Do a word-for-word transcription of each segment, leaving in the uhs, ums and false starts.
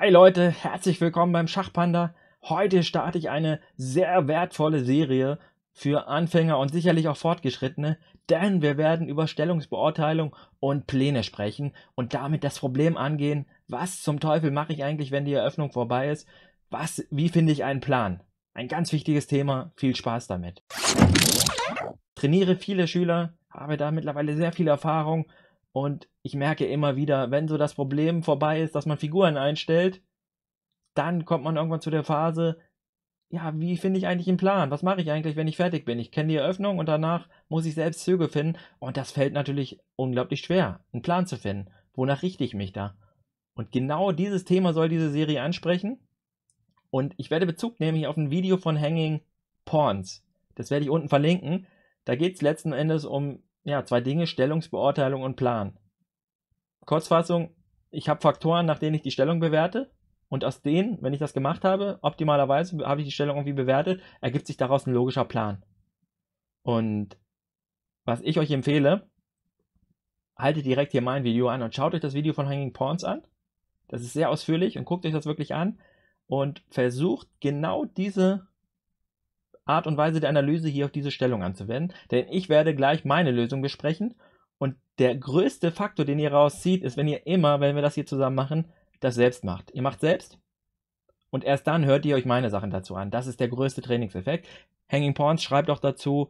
Hi Leute, herzlich willkommen beim Schachpanda. Heute starte ich eine sehr wertvolle Serie für Anfänger und sicherlich auch Fortgeschrittene, denn wir werden über Stellungsbeurteilung und Pläne sprechen und damit das Problem angehen, was zum Teufel mache ich eigentlich, wenn die Eröffnung vorbei ist, was, wie finde ich einen Plan? Ein ganz wichtiges Thema, viel Spaß damit. Trainiere viele Schüler, habe da mittlerweile sehr viel Erfahrung. Und ich merke immer wieder, wenn so das Problem vorbei ist, dass man Figuren einstellt, dann kommt man irgendwann zu der Phase, ja, wie finde ich eigentlich einen Plan? Was mache ich eigentlich, wenn ich fertig bin? Ich kenne die Eröffnung und danach muss ich selbst Züge finden. Und das fällt natürlich unglaublich schwer, einen Plan zu finden. Wonach richte ich mich da? Und genau dieses Thema soll diese Serie ansprechen. Und ich werde Bezug nehmen hier auf ein Video von Hanging Pawns. Das werde ich unten verlinken. Da geht es letzten Endes um... ja, zwei Dinge, Stellungsbeurteilung und Plan. Kurzfassung, ich habe Faktoren, nach denen ich die Stellung bewerte und aus denen, wenn ich das gemacht habe, optimalerweise habe ich die Stellung irgendwie bewertet, ergibt sich daraus ein logischer Plan. Und was ich euch empfehle, haltet direkt hier mein Video an und schaut euch das Video von Hanging Pawns an. Das ist sehr ausführlich und guckt euch das wirklich an und versucht genau diese Art und Weise der Analyse hier auf diese Stellung anzuwenden, denn ich werde gleich meine Lösung besprechen und der größte Faktor, den ihr rauszieht, ist, wenn ihr immer, wenn wir das hier zusammen machen, das selbst macht. Ihr macht selbst und erst dann hört ihr euch meine Sachen dazu an. Das ist der größte Trainingseffekt. Hanging Pawns schreibt auch dazu,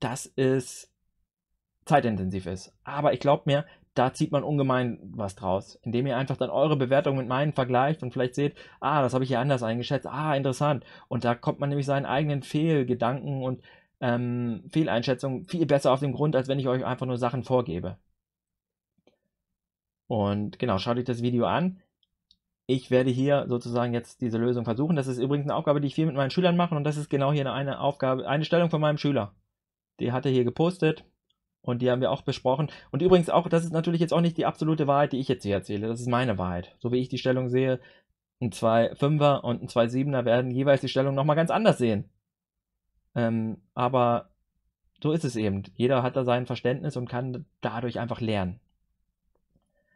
dass es zeitintensiv ist, aber ich glaube mir, da zieht man ungemein was draus, indem ihr einfach dann eure Bewertung mit meinen vergleicht und vielleicht seht, ah, das habe ich hier anders eingeschätzt, ah, interessant. Und da kommt man nämlich seinen eigenen Fehlgedanken und ähm, Fehleinschätzungen viel besser auf den Grund, als wenn ich euch einfach nur Sachen vorgebe. Und genau, schaut euch das Video an. Ich werde hier sozusagen jetzt diese Lösung versuchen. Das ist übrigens eine Aufgabe, die ich viel mit meinen Schülern mache und das ist genau hier eine Aufgabe, eine Stellung von meinem Schüler. Die hat er hier gepostet. Und die haben wir auch besprochen. Und übrigens auch, das ist natürlich jetzt auch nicht die absolute Wahrheit, die ich jetzt hier erzähle. Das ist meine Wahrheit. So wie ich die Stellung sehe, ein zwei Fünfer und ein zwei Siebener werden jeweils die Stellung nochmal ganz anders sehen. Ähm, aber so ist es eben. Jeder hat da sein Verständnis und kann dadurch einfach lernen.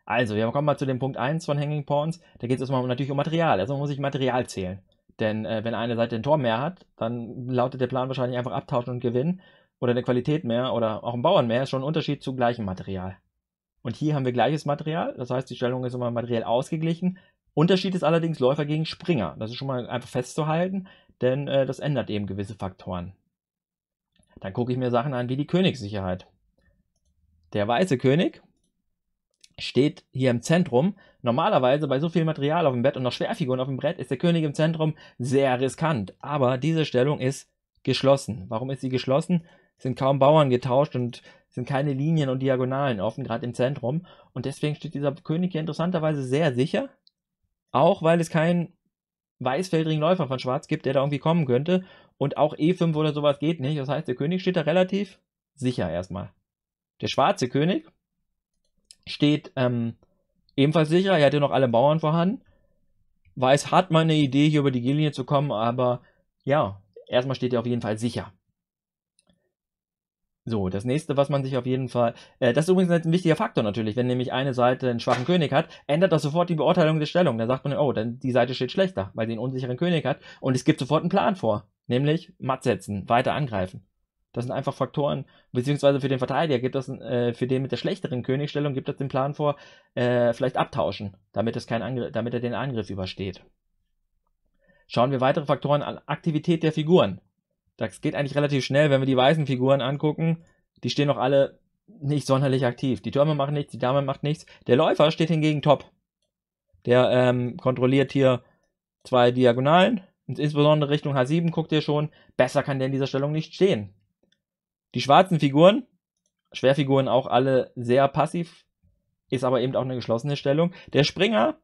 Also, wir kommen mal zu dem Punkt eins von Hanging Pawns. Da geht es erstmal natürlich um Material. Also muss ich Material zählen. Denn äh, wenn eine Seite ein Tor mehr hat, dann lautet der Plan wahrscheinlich einfach abtauschen und gewinnen. Oder eine Qualität mehr oder auch ein Bauern mehr ist schon ein Unterschied zu gleichem Material. Und hier haben wir gleiches Material, das heißt, die Stellung ist immer materiell ausgeglichen. Unterschied ist allerdings Läufer gegen Springer. Das ist schon mal einfach festzuhalten, denn äh, das ändert eben gewisse Faktoren. Dann gucke ich mir Sachen an wie die Königssicherheit. Der weiße König steht hier im Zentrum. Normalerweise bei so viel Material auf dem Brett und noch Schwerfiguren auf dem Brett ist der König im Zentrum sehr riskant. Aber diese Stellung ist geschlossen. Warum ist sie geschlossen? Sind kaum Bauern getauscht und sind keine Linien und Diagonalen offen, gerade im Zentrum. Und deswegen steht dieser König hier interessanterweise sehr sicher, auch weil es keinen weißfeldrigen Läufer von Schwarz gibt, der da irgendwie kommen könnte. Und auch E fünf oder sowas geht nicht. Das heißt, der König steht da relativ sicher erstmal. Der schwarze König steht ähm, ebenfalls sicher. Er hat ja noch alle Bauern vorhanden. Weiß hat mal eine Idee, hier über die G-Linie zu kommen, aber ja, erstmal steht er auf jeden Fall sicher. So, das nächste, was man sich auf jeden Fall... Äh, das ist übrigens ein wichtiger Faktor natürlich. Wenn nämlich eine Seite einen schwachen König hat, ändert das sofort die Beurteilung der Stellung. Dann sagt man, oh, dann die Seite steht schlechter, weil sie einen unsicheren König hat. Und es gibt sofort einen Plan vor. Nämlich matt setzen, weiter angreifen. Das sind einfach Faktoren, beziehungsweise für den Verteidiger gibt das, äh, für den mit der schlechteren Königsstellung gibt das den Plan vor, äh, vielleicht abtauschen, damit, es kein Angr- damit er den Angriff übersteht. Schauen wir weitere Faktoren an. Aktivität der Figuren. Das geht eigentlich relativ schnell, wenn wir die weißen Figuren angucken. Die stehen noch alle nicht sonderlich aktiv. Die Türme machen nichts, die Dame macht nichts. Der Läufer steht hingegen top. Der ähm, kontrolliert hier zwei Diagonalen. Und insbesondere Richtung H sieben guckt ihr schon. Besser kann der in dieser Stellung nicht stehen. Die schwarzen Figuren, Schwerfiguren auch alle sehr passiv, ist aber eben auch eine geschlossene Stellung. Der Springer,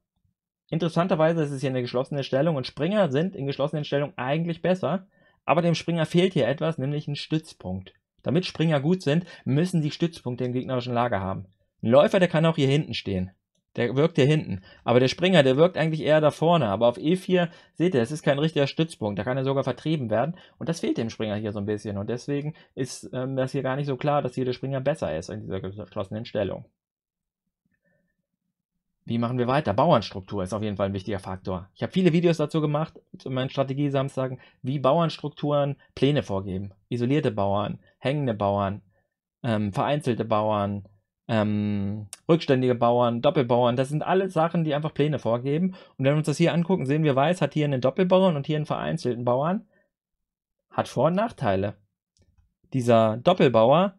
interessanterweise ist es hier eine geschlossene Stellung und Springer sind in geschlossenen Stellungen eigentlich besser. Aber dem Springer fehlt hier etwas, nämlich ein Stützpunkt. Damit Springer gut sind, müssen sie Stützpunkte im gegnerischen Lager haben. Ein Läufer, der kann auch hier hinten stehen. Der wirkt hier hinten. Aber der Springer, der wirkt eigentlich eher da vorne. Aber auf E vier, seht ihr, das ist kein richtiger Stützpunkt. Da kann er sogar vertrieben werden. Und das fehlt dem Springer hier so ein bisschen. Und deswegen ist ähm, das hier gar nicht so klar, dass hier der Springer besser ist in dieser geschlossenen Stellung. Wie machen wir weiter? Bauernstruktur ist auf jeden Fall ein wichtiger Faktor. Ich habe viele Videos dazu gemacht, zu meinen Strategiesamstagen, wie Bauernstrukturen Pläne vorgeben. Isolierte Bauern, hängende Bauern, ähm, vereinzelte Bauern, ähm, rückständige Bauern, Doppelbauern. Das sind alles Sachen, die einfach Pläne vorgeben. Und wenn wir uns das hier angucken, sehen wir, Weiß hat hier einen Doppelbauern und hier einen vereinzelten Bauern. Hat Vor- und Nachteile. Dieser Doppelbauer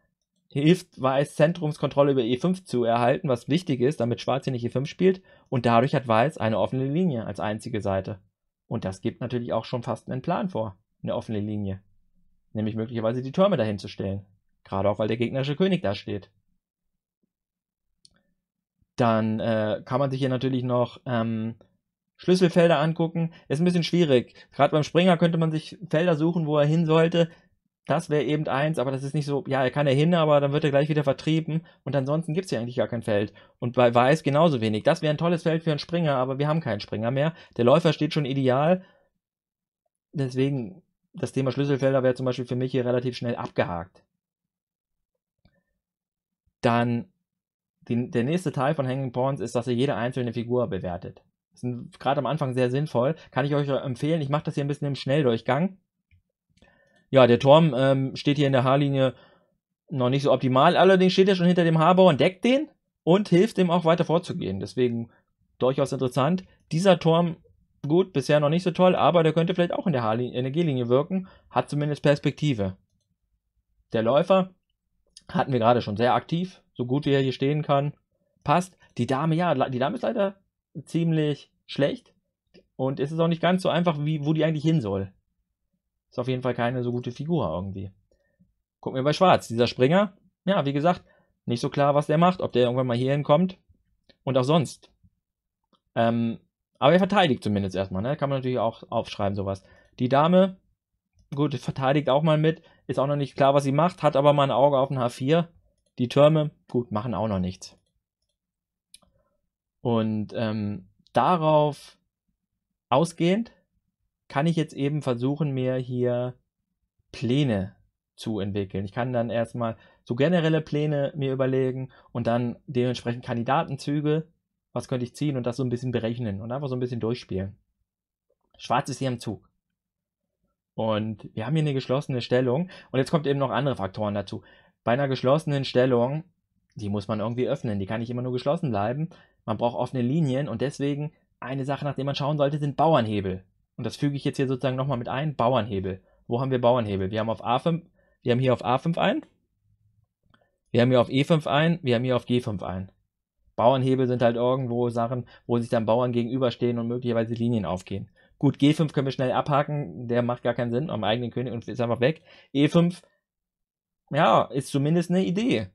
hilft Weiß, Zentrumskontrolle über E fünf zu erhalten, was wichtig ist, damit Schwarz hier nicht E fünf spielt. Und dadurch hat Weiß eine offene Linie als einzige Seite. Und das gibt natürlich auch schon fast einen Plan vor, eine offene Linie. Nämlich möglicherweise die Türme dahin zu stellen. Gerade auch, weil der gegnerische König da steht. Dann äh, kann man sich hier natürlich noch ähm, Schlüsselfelder angucken. Ist ein bisschen schwierig. Gerade beim Springer könnte man sich Felder suchen, wo er hin sollte. Das wäre eben eins, aber das ist nicht so, ja, er kann ja hin, aber dann wird er gleich wieder vertrieben und ansonsten gibt es hier eigentlich gar kein Feld. Und bei Weiß genauso wenig. Das wäre ein tolles Feld für einen Springer, aber wir haben keinen Springer mehr. Der Läufer steht schon ideal. Deswegen, das Thema Schlüsselfelder wäre zum Beispiel für mich hier relativ schnell abgehakt. Dann, die, der nächste Teil von Hanging Pawns ist, dass er jede einzelne Figur bewertet. Das ist gerade am Anfang sehr sinnvoll. Kann ich euch empfehlen, ich mache das hier ein bisschen im Schnelldurchgang. Ja, der Turm ähm, steht hier in der H-Linie noch nicht so optimal. Allerdings steht er schon hinter dem H-Bauern, deckt den und hilft ihm auch weiter vorzugehen. Deswegen durchaus interessant. Dieser Turm, gut, bisher noch nicht so toll, aber der könnte vielleicht auch in der H-Linie, in der G-Linie wirken. Hat zumindest Perspektive. Der Läufer hatten wir gerade schon sehr aktiv. So gut wie er hier stehen kann. Passt. Die Dame, ja, die Dame ist leider ziemlich schlecht. Und es ist auch nicht ganz so einfach, wie, wo die eigentlich hin soll. Ist auf jeden Fall keine so gute Figur irgendwie. Gucken wir bei Schwarz. Dieser Springer, ja, wie gesagt, nicht so klar, was der macht. Ob der irgendwann mal hierhin kommt und auch sonst. Ähm, aber er verteidigt zumindest erstmal. Ne? Kann man natürlich auch aufschreiben, sowas. Die Dame, gut, verteidigt auch mal mit. Ist auch noch nicht klar, was sie macht. Hat aber mal ein Auge auf den H vier. Die Türme, gut, machen auch noch nichts. Und ähm, darauf ausgehend kann ich jetzt eben versuchen, mir hier Pläne zu entwickeln. Ich kann dann erstmal so generelle Pläne mir überlegen und dann dementsprechend Kandidatenzüge, was könnte ich ziehen und das so ein bisschen berechnen und einfach so ein bisschen durchspielen. Schwarz ist hier im Zug. Und wir haben hier eine geschlossene Stellung und jetzt kommt eben noch andere Faktoren dazu. Bei einer geschlossenen Stellung, die muss man irgendwie öffnen, die kann nicht immer nur geschlossen bleiben. Man braucht offene Linien und deswegen eine Sache, nach der man schauen sollte, sind Bauernhebel. Und das füge ich jetzt hier sozusagen nochmal mit ein. Bauernhebel. Wo haben wir Bauernhebel? Wir haben auf A fünf, wir haben hier auf A fünf ein. Wir haben hier auf E fünf ein. Wir haben hier auf G fünf ein. Bauernhebel sind halt irgendwo Sachen, wo sich dann Bauern gegenüberstehen und möglicherweise Linien aufgehen. Gut, G fünf können wir schnell abhaken. Der macht gar keinen Sinn. Am eigenen König und ist einfach weg. E fünf, ja, ist zumindest eine Idee.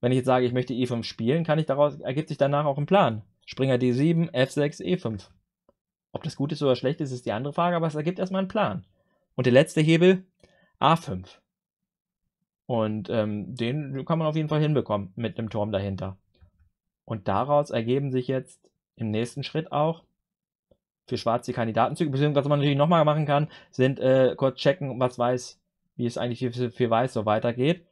Wenn ich jetzt sage, ich möchte E fünf spielen, kann ich daraus, ergibt sich danach auch ein Plan. Springer D sieben, F sechs, E fünf. Ob das gut ist oder schlecht ist, ist die andere Frage, aber es ergibt erstmal einen Plan. Und der letzte Hebel, A fünf. Und ähm, den kann man auf jeden Fall hinbekommen mit einem Turm dahinter. Und daraus ergeben sich jetzt im nächsten Schritt auch für Schwarz die Kandidatenzüge. Beziehungsweise was man natürlich nochmal machen kann, sind äh, kurz checken, was Weiß, wie es eigentlich für, für Weiß so weitergeht.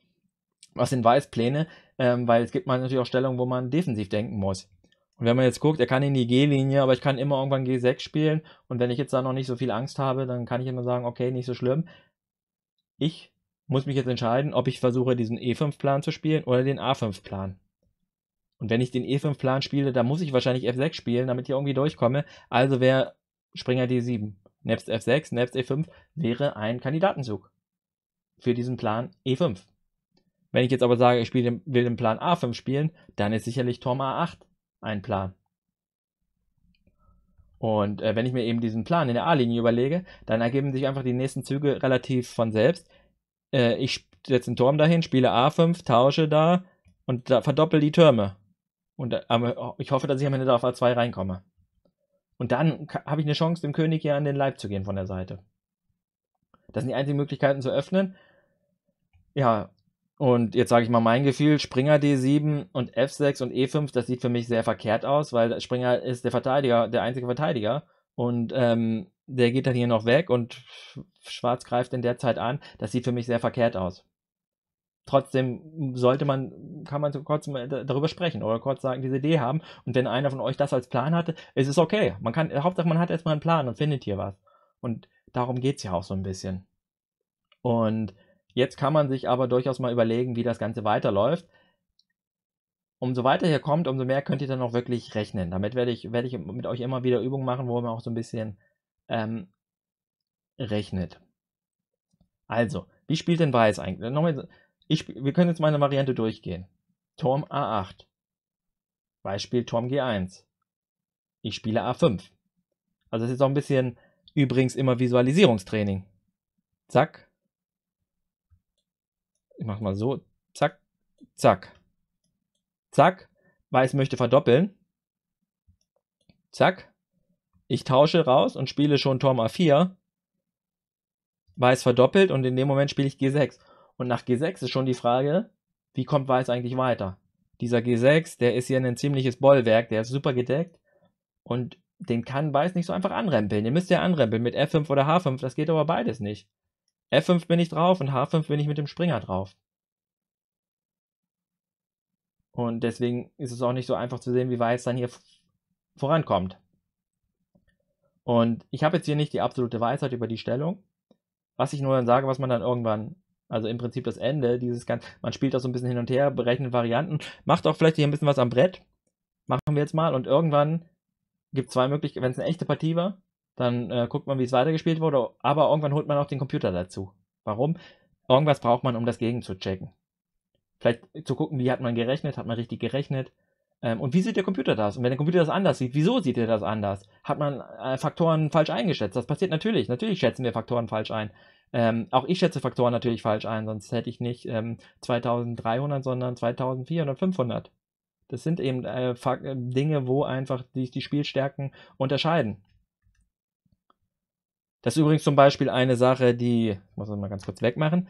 Was sind Weißpläne? Ähm, weil es gibt man natürlich auch Stellungen, wo man defensiv denken muss. Und wenn man jetzt guckt, er kann in die G-Linie, aber ich kann immer irgendwann G sechs spielen. Und wenn ich jetzt da noch nicht so viel Angst habe, dann kann ich immer sagen, okay, nicht so schlimm. Ich muss mich jetzt entscheiden, ob ich versuche, diesen E fünf Plan zu spielen oder den A fünf Plan. Und wenn ich den E fünf Plan spiele, dann muss ich wahrscheinlich F sechs spielen, damit ich irgendwie durchkomme. Also wäre Springer D sieben. Nebst F sechs, nebst E fünf wäre ein Kandidatenzug für diesen Plan E fünf. Wenn ich jetzt aber sage, ich spiele, will den Plan A fünf spielen, dann ist sicherlich Turm A acht. Ein Plan. Und äh, wenn ich mir eben diesen Plan in der A-Linie überlege, dann ergeben sich einfach die nächsten Züge relativ von selbst. Äh, ich setze einen Turm dahin, spiele A fünf, tausche da und da verdoppel die Türme. Und, aber ich hoffe, dass ich am Ende da auf A zwei reinkomme. Und dann habe ich eine Chance, dem König hier an den Leib zu gehen von der Seite. Das sind die einzigen Möglichkeiten zu öffnen. Ja, und jetzt sage ich mal mein Gefühl, Springer D sieben und F sechs und E fünf, das sieht für mich sehr verkehrt aus, weil Springer ist der Verteidiger, der einzige Verteidiger und ähm, der geht dann hier noch weg und Schwarz greift in der Zeit an, das sieht für mich sehr verkehrt aus. Trotzdem sollte man, kann man kurz darüber sprechen oder kurz sagen, diese Idee haben. Und wenn einer von euch das als Plan hatte, ist es okay. Man kann, Hauptsache man hat erstmal einen Plan und findet hier was. Und darum geht es ja auch so ein bisschen. Und jetzt kann man sich aber durchaus mal überlegen, wie das Ganze weiterläuft. Umso weiter ihr kommt, umso mehr könnt ihr dann auch wirklich rechnen. Damit werde ich, werde ich mit euch immer wieder Übungen machen, wo man auch so ein bisschen ähm, rechnet. Also, wie spielt denn Weiß eigentlich? Nochmal, Ich, wir können jetzt meine Variante durchgehen. Turm A acht. Weiß spielt Turm G eins. Ich spiele A fünf. Also das ist auch ein bisschen, übrigens immer Visualisierungstraining. Zack. Ich mach's mal so. Zack, zack. Zack. Weiß möchte verdoppeln. Zack. Ich tausche raus und spiele schon Turm A vier. Weiß verdoppelt und in dem Moment spiele ich G sechs. Und nach G sechs ist schon die Frage, wie kommt Weiß eigentlich weiter? Dieser G sechs, der ist hier ein ziemliches Bollwerk, der ist super gedeckt und den kann Weiß nicht so einfach anrempeln. Den müsst ihr anrempeln mit F fünf oder H fünf, das geht aber beides nicht. F fünf bin ich drauf und H fünf bin ich mit dem Springer drauf. Und deswegen ist es auch nicht so einfach zu sehen, wie Weiß dann hier vorankommt. Und ich habe jetzt hier nicht die absolute Weisheit über die Stellung, was ich nur dann sage, was man dann irgendwann... Also im Prinzip das Ende dieses Ganzen. Man spielt das so ein bisschen hin und her, berechnet Varianten. Macht auch vielleicht hier ein bisschen was am Brett. Machen wir jetzt mal. Und irgendwann gibt es zwei Möglichkeiten. Wenn es eine echte Partie war, dann äh, guckt man, wie es weitergespielt wurde. Aber irgendwann holt man auch den Computer dazu. Warum? Irgendwas braucht man, um das Gegen zu checken. Vielleicht zu gucken, wie hat man gerechnet? Hat man richtig gerechnet? Ähm, und wie sieht der Computer das? Und wenn der Computer das anders sieht, wieso sieht er das anders? Hat man äh, Faktoren falsch eingeschätzt? Das passiert natürlich. Natürlich schätzen wir Faktoren falsch ein. Ähm, auch ich schätze Faktoren natürlich falsch ein, sonst hätte ich nicht ähm, zweitausenddreihundert, sondern zweitausendvierhundert, fünfhundert. Das sind eben äh, Dinge, wo einfach die, die Spielstärken unterscheiden. Das ist übrigens zum Beispiel eine Sache, die, ich muss das mal ganz kurz wegmachen,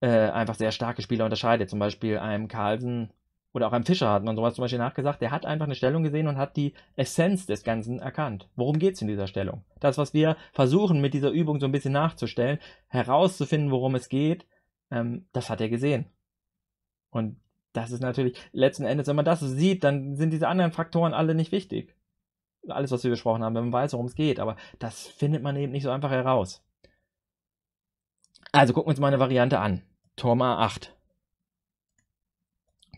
äh, einfach sehr starke Spieler unterscheidet. Zum Beispiel einem Carlsen oder auch einem Fischer hat man sowas zum Beispiel nachgesagt. Der hat einfach eine Stellung gesehen und hat die Essenz des Ganzen erkannt. Worum geht es in dieser Stellung? Das, was wir versuchen mit dieser Übung so ein bisschen nachzustellen, herauszufinden, worum es geht, ähm, das hat er gesehen. Und das ist natürlich, letzten Endes, wenn man das sieht, dann sind diese anderen Faktoren alle nicht wichtig. Alles, was wir besprochen haben, wenn man weiß, worum es geht. Aber das findet man eben nicht so einfach heraus. Also gucken wir uns mal eine Variante an. Turm A acht.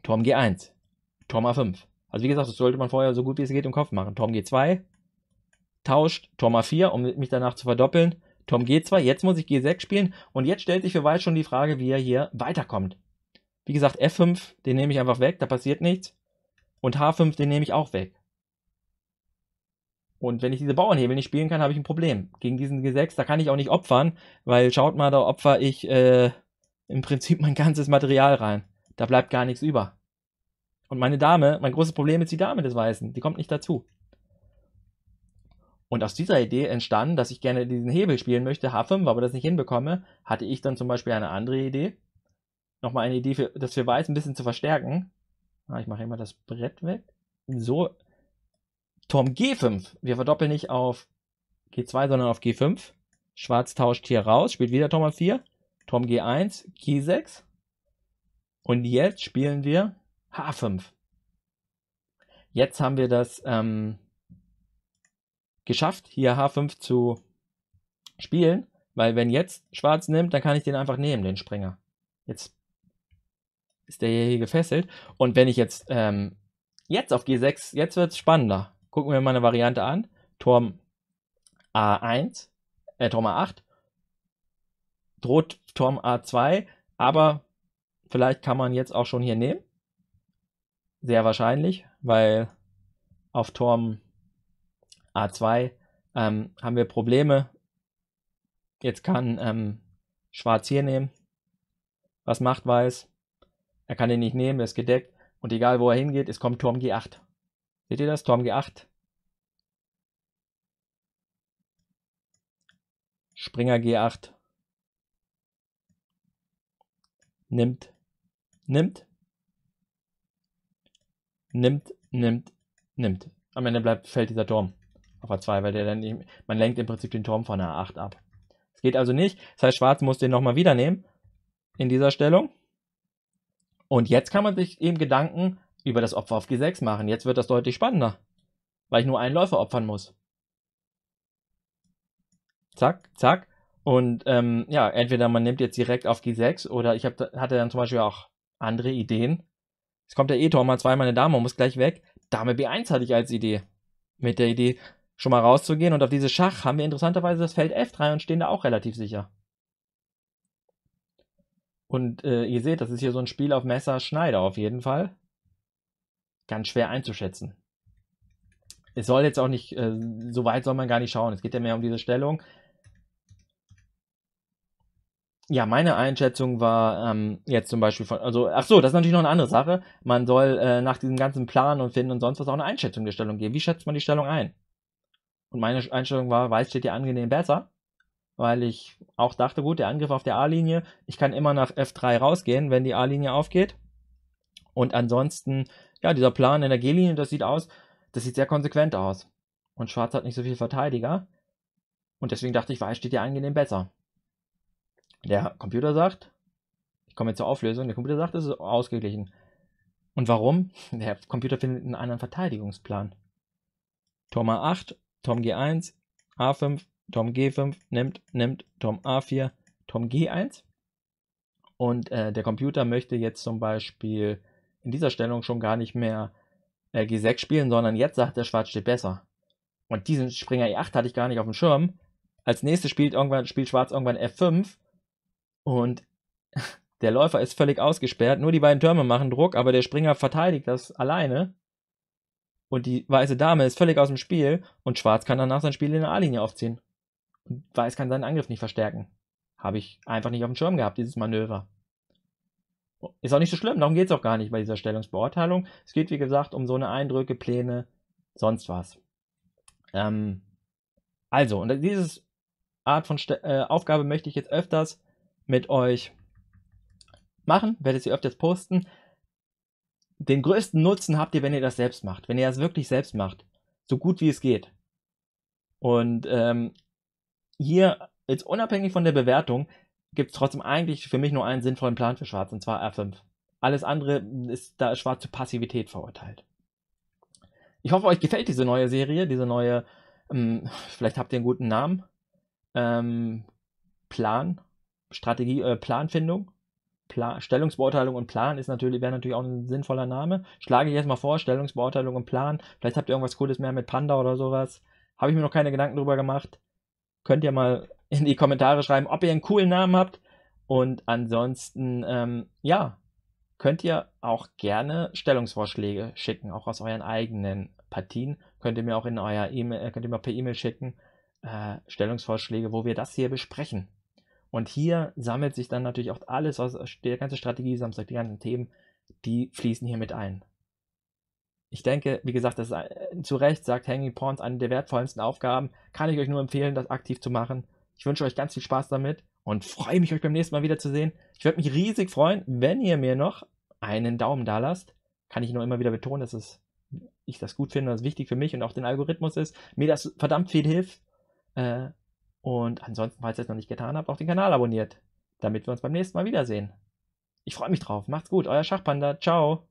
Turm G eins, Turm A fünf. Also wie gesagt, das sollte man vorher so gut wie es geht im Kopf machen. Turm G zwei, tauscht Turm A vier, um mich danach zu verdoppeln. Turm G zwei, jetzt muss ich G sechs spielen. Und jetzt stellt sich für Weiß schon die Frage, wie er hier weiterkommt. Wie gesagt, F fünf, den nehme ich einfach weg, da passiert nichts. Und H fünf, den nehme ich auch weg. Und wenn ich diese Bauernhebel nicht spielen kann, habe ich ein Problem. Gegen diesen G sechs, da kann ich auch nicht opfern, weil schaut mal, da opfer ich äh, im Prinzip mein ganzes Material rein. Da bleibt gar nichts über. Und meine Dame, mein großes Problem ist die Dame des Weißen. Die kommt nicht dazu. Und aus dieser Idee entstanden, dass ich gerne diesen Hebel spielen möchte, H fünf, aber das nicht hinbekomme, hatte ich dann zum Beispiel eine andere Idee. Nochmal eine Idee, für, das für Weiß ein bisschen zu verstärken. Ich mache immer das Brett weg. So. Turm G fünf. Wir verdoppeln nicht auf G zwei, sondern auf G fünf. Schwarz tauscht hier raus, spielt wieder Turm A vier. Turm G eins, G sechs. Und jetzt spielen wir H fünf. Jetzt haben wir das ähm, geschafft, hier H fünf zu spielen, weil wenn jetzt Schwarz nimmt, dann kann ich den einfach nehmen, den Springer. Jetzt ist der hier gefesselt. Und wenn ich jetzt, ähm, jetzt auf G sechs, jetzt wird es spannender. Gucken wir mal eine Variante an. Turm A eins, äh, Turm A acht, droht Turm A zwei, aber... Vielleicht kann man jetzt auch schon hier nehmen. Sehr wahrscheinlich, weil auf Turm A zwei ähm, haben wir Probleme. Jetzt kann ähm, Schwarz hier nehmen. Was macht Weiß? Er kann den nicht nehmen, er ist gedeckt. Und egal, wo er hingeht, es kommt Turm G acht. Seht ihr das? Turm G acht. Springer G acht. Nimmt. Nimmt, nimmt, nimmt, nimmt. Am Ende bleibt, fällt dieser Turm auf A zwei, weil der dann eben, man lenkt im Prinzip den Turm von A acht ab. Es geht also nicht. Das heißt, Schwarz muss den nochmal wieder nehmen in dieser Stellung. Und jetzt kann man sich eben Gedanken über das Opfer auf G sechs machen. Jetzt wird das deutlich spannender, weil ich nur einen Läufer opfern muss. Zack, zack. Und ähm, ja, entweder man nimmt jetzt direkt auf G sechs oder ich hab, hatte dann zum Beispiel auch andere Ideen. Es kommt der E-Tor, mal zweimal eine Dame und muss gleich weg. Dame B eins hatte ich als Idee. Mit der Idee, schon mal rauszugehen. Und auf diese Schach haben wir interessanterweise das Feld F drei und stehen da auch relativ sicher. Und äh, ihr seht, das ist hier so ein Spiel auf Messer Schneider auf jeden Fall. Ganz schwer einzuschätzen. Es soll jetzt auch nicht, äh, so weit soll man gar nicht schauen. Es geht ja mehr um diese Stellung. Ja, meine Einschätzung war ähm, jetzt zum Beispiel von, also, ach so, das ist natürlich noch eine andere Sache. Man soll äh, nach diesem ganzen Plan und Finden und sonst was auch eine Einschätzung der Stellung geben. Wie schätzt man die Stellung ein? Und meine Einstellung war, Weiß steht hier angenehm besser, weil ich auch dachte, gut, der Angriff auf der A-Linie, ich kann immer nach F drei rausgehen, wenn die A-Linie aufgeht. Und ansonsten, ja, dieser Plan in der G-Linie, das sieht aus, das sieht sehr konsequent aus. Und Schwarz hat nicht so viel Verteidiger. Und deswegen dachte ich, Weiß steht hier angenehm besser. Der Computer sagt, ich komme jetzt zur Auflösung, der Computer sagt, es ist ausgeglichen. Und warum? Der Computer findet einen anderen Verteidigungsplan. Turm A acht, Turm G eins, A fünf, Turm G fünf, nimmt, nimmt, Turm A vier, Turm G eins. Und äh, der Computer möchte jetzt zum Beispiel in dieser Stellung schon gar nicht mehr äh, G sechs spielen, sondern jetzt sagt der Schwarz steht besser. Und diesen Springer E acht hatte ich gar nicht auf dem Schirm. Als nächstes spielt, irgendwann, spielt Schwarz irgendwann F fünf. Und der Läufer ist völlig ausgesperrt. Nur die beiden Türme machen Druck, aber der Springer verteidigt das alleine. Und die weiße Dame ist völlig aus dem Spiel. Und Schwarz kann danach sein Spiel in der A-Linie aufziehen. Und Weiß kann seinen Angriff nicht verstärken. Habe ich einfach nicht auf dem Schirm gehabt, dieses Manöver. Ist auch nicht so schlimm, darum geht es auch gar nicht bei dieser Stellungsbeurteilung. Es geht, wie gesagt, um so eine Eindrücke, Pläne, sonst was. Ähm, also, und diese Art von St- äh, Aufgabe möchte ich jetzt öfters mit euch machen, werde ich sie öfters posten. Den größten Nutzen habt ihr, wenn ihr das selbst macht, wenn ihr das wirklich selbst macht, so gut wie es geht. Und ähm, hier, jetzt unabhängig von der Bewertung, gibt es trotzdem eigentlich für mich nur einen sinnvollen Plan für Schwarz, und zwar A fünf. Alles andere ist da Schwarz zur Passivität verurteilt. Ich hoffe, euch gefällt diese neue Serie, diese neue, ähm, vielleicht habt ihr einen guten Namen, ähm, Plan, Strategie, äh, Planfindung, Plan, Stellungsbeurteilung und Plan ist natürlich, wäre natürlich auch ein sinnvoller Name. Schlage ich jetzt mal vor, Stellungsbeurteilung und Plan. Vielleicht habt ihr irgendwas Cooles mehr mit Panda oder sowas. Habe ich mir noch keine Gedanken drüber gemacht. Könnt ihr mal in die Kommentare schreiben, ob ihr einen coolen Namen habt. Und ansonsten, ähm, ja, könnt ihr auch gerne Stellungsvorschläge schicken, auch aus euren eigenen Partien. Könnt ihr mir auch in euer E-Mail, könnt ihr mir per E-Mail schicken, äh, Stellungsvorschläge, wo wir das hier besprechen. Und hier sammelt sich dann natürlich auch alles, aus der ganze Strategie, Samstag, die ganzen Themen, die fließen hier mit ein. Ich denke, wie gesagt, das ist zu Recht, sagt Hanging Pawns, eine der wertvollsten Aufgaben. Kann ich euch nur empfehlen, das aktiv zu machen. Ich wünsche euch ganz viel Spaß damit und freue mich, euch beim nächsten Mal wieder zu sehen. Ich würde mich riesig freuen, wenn ihr mir noch einen Daumen da lasst. Kann ich nur immer wieder betonen, dass es, ich das gut finde, dass es wichtig für mich und auch den Algorithmus ist. Mir das verdammt viel hilft. Äh, Und ansonsten, falls ihr es noch nicht getan habt, auch den Kanal abonniert, damit wir uns beim nächsten Mal wiedersehen. Ich freue mich drauf. Macht's gut, euer Schachpanda. Ciao.